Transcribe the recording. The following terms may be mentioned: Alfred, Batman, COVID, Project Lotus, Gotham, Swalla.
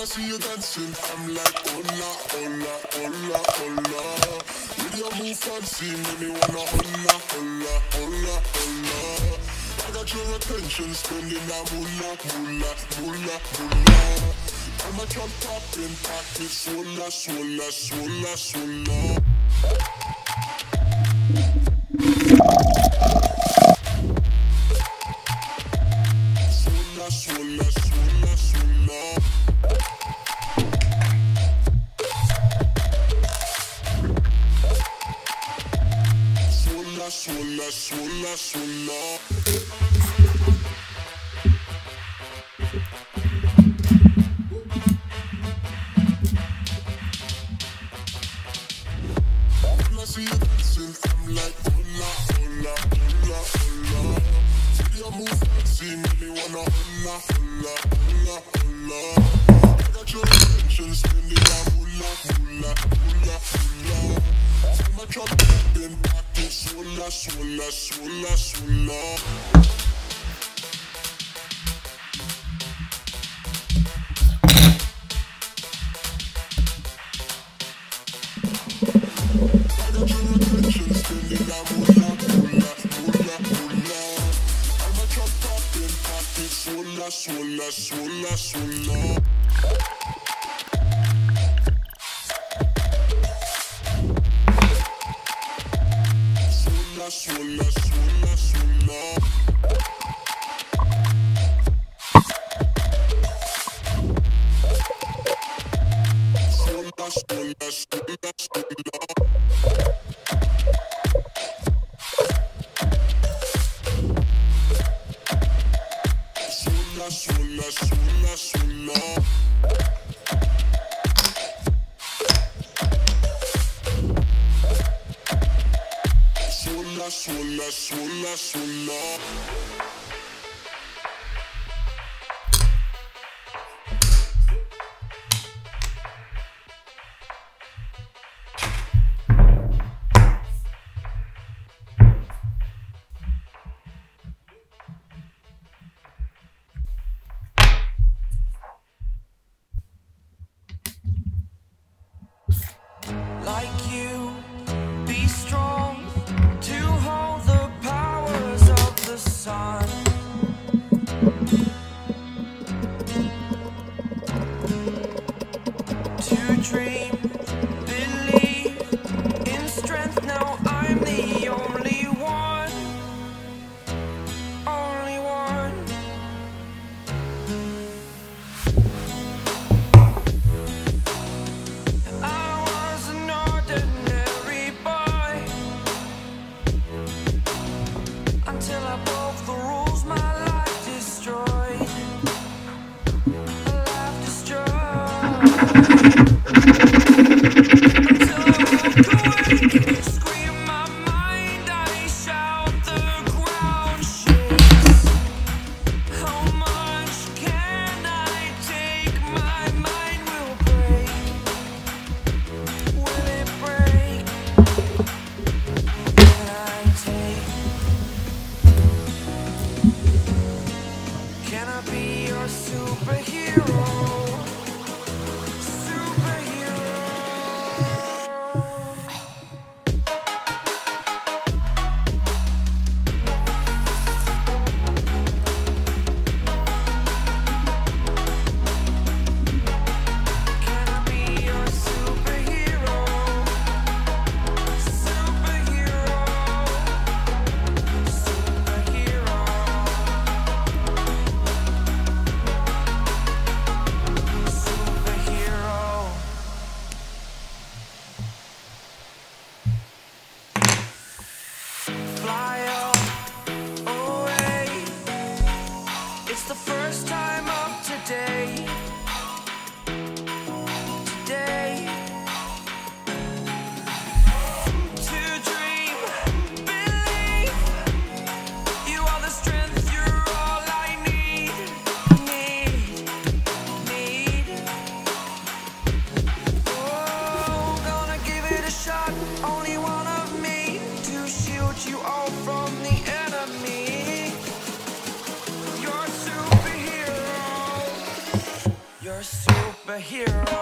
I see you dancing, I'm like, hola, hola, hola, hola. With your move fancy, make me wanna hola, hola, hola, hola. I got your attention, spending a moolah, moolah, moolah, moolah. I'm a jump top in pocket, swalla, swalla, swalla, swalla. Swalla, swalla, swalla, swalla. Swalla, swalla, swalla. I see you dancing, I'm like, hola, hola, hola, hola. See your move fancy, make me wanna hola, hola, hola, hola. I got your attention, spending a moolah, moolah, moolah, moolah. Take my drop in pocket, swalla, swalla, swalla, swalla. Swalla, swalla, swalla. Swalla, swalla, swalla, swalla. Swalla, swalla, swalla, swalla. Swalla, swalla, swalla. Swalla, swalla, swalla, swalla. Like you, be strong to hold the powers of the sun. To dream, believe in strength. Now I'm the only one, only one. Superhero. hero.